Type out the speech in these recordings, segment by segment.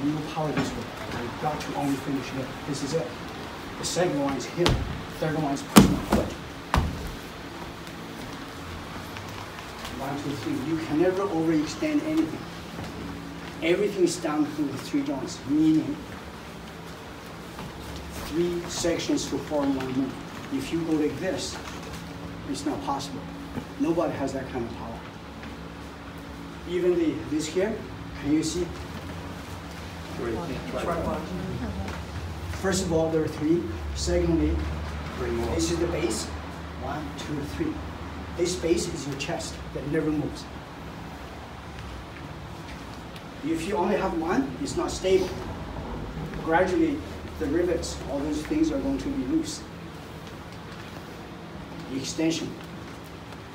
have no power this way. I've got to only finish it. This is it. The second line's here. The third line's pushing my foot. 1, 2, 3. You can never overextend anything. Everything is down through the three joints, meaning 3 sections to form one movement. If you go like this, it's not possible. Nobody has that kind of power. Even this here, can you see? Tripod. First of all, there are 3. Secondly, this is the base. 1, 2, 3. This base is your chest that never moves. If you only have one, it's not stable. Gradually, the rivets, all those things are going to be loose. The extension.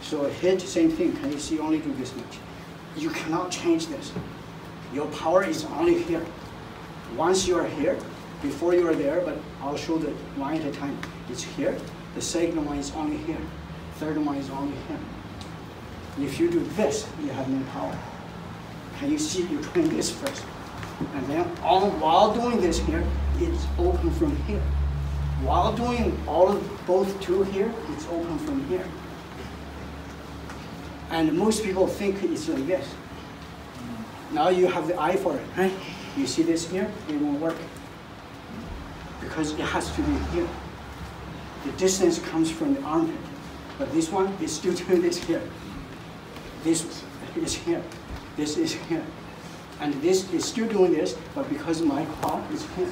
So a hit, same thing. Can you see? Only do this much. You cannot change this. Your power is only here. Once you are here, before you are there, but I'll show the one at a time. It's here. The second one is only here. Third one is only here. If you do this, you have no power. Can you see? You're doing this first. And then while doing this here, it's open from here. While doing both two here, it's open from here. And most people think it's like this. Now you have the eye for it, right? You see this here? It won't work. Because it has to be here. The distance comes from the armpit. But this one is still doing this here. This is here. This is here. And this is still doing this, but because my quad is here.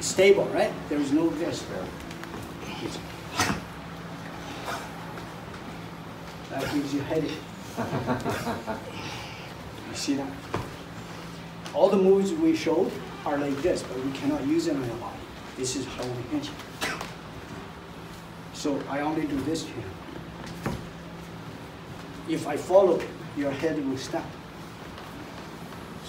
Stable, right? There is no this. That gives you headache. You see that? All the moves we showed are like this, but we cannot use it on the body. This is how we hit you. So I only do this here. If I follow, your head will stop.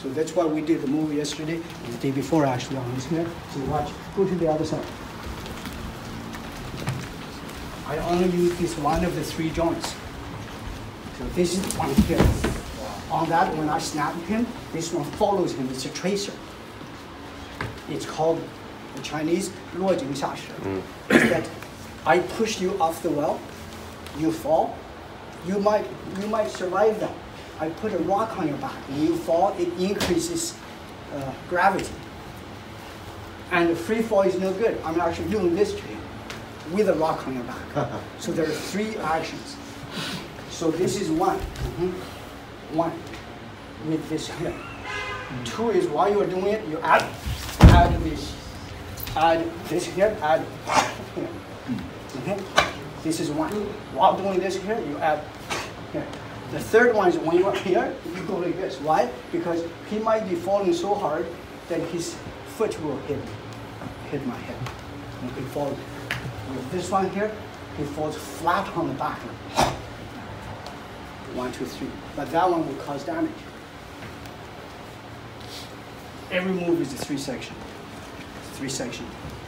So that's why we did the move yesterday, and the day before actually on this here. So watch, go to the other side. I only use this one of the 3 joints. So this is the one here. On that, when I snap him, this one follows him. It's a tracer. It's called, in Chinese, luo jing xia shi. I push you off the well, you fall. You might survive that. I put a rock on your back, when you fall, it increases gravity. And the free fall is no good. I'm actually doing this to you with a rock on your back. So there are 3 actions. So this is one. One with this here. 2 is while you are doing it, you add this here, add here. This is one. While doing this here, you add here. The third one is when you are here, you go like this. Why? Because he might be falling so hard that his foot will hit my head. And he falls. With this one here, he falls flat on the back. 1, 2, 3. But that one will cause damage. Every move is a 3 section. 3 section.